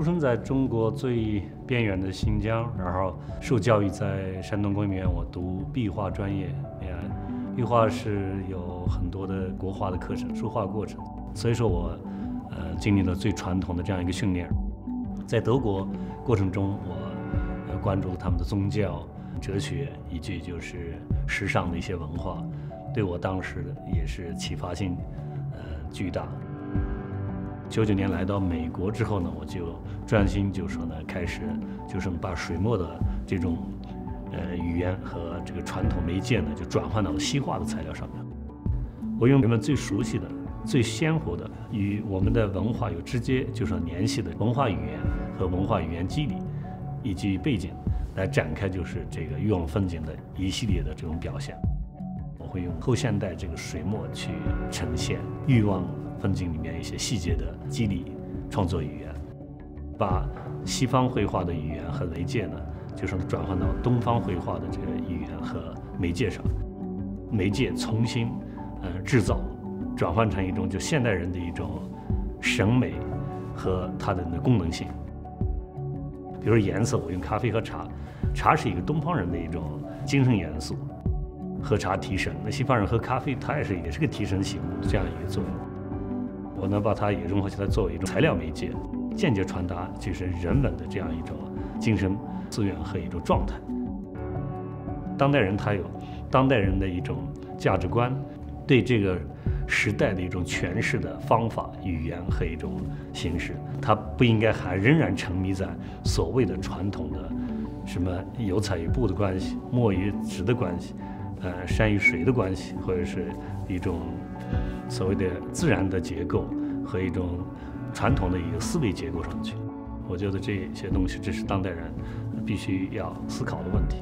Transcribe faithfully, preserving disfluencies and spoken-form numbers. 出生在中国最边缘的新疆，然后受教育在山东工艺美院，我读壁画专业。壁画是有很多的国画的课程、书画过程，所以说我呃经历了最传统的这样一个训练。在德国过程中，我关注他们的宗教、哲学以及就是时尚的一些文化，对我当时也是启发性呃巨大。 九九年来到美国之后呢，我就专心就说呢，开始就是把水墨的这种呃语言和这个传统媒介呢，就转换到西画的材料上面。我用人们最熟悉的、最鲜活的，与我们的文化有直接就是联系的文化语言和文化语言肌理以及背景，来展开就是这个欲望风景的一系列的这种表现。我会用后现代这个水墨去呈现欲望 风景里面一些细节的肌理创作语言，把西方绘画的语言和媒介呢，就是转换到东方绘画的这个语言和媒介上，媒介重新呃制造，转换成一种就现代人的一种审美和它的功能性。比如颜色，我用咖啡和茶，茶是一个东方人的一种精神元素，喝茶提神。那西方人喝咖啡，它也是也是个提神醒目的这样一个作用。 我呢，把它也融合起来作为一种材料媒介，间接传达就是人文的这样一种精神资源和一种状态。当代人他有当代人的一种价值观，对这个时代的一种诠释的方法、语言和一种形式，他不应该还仍然沉迷在所谓的传统的什么有彩与布的关系、墨与纸的关系、呃山与水的关系，或者是一种 所谓的自然的结构和一种传统的一个思维结构上去，我觉得这些东西，这是当代人必须要思考的问题。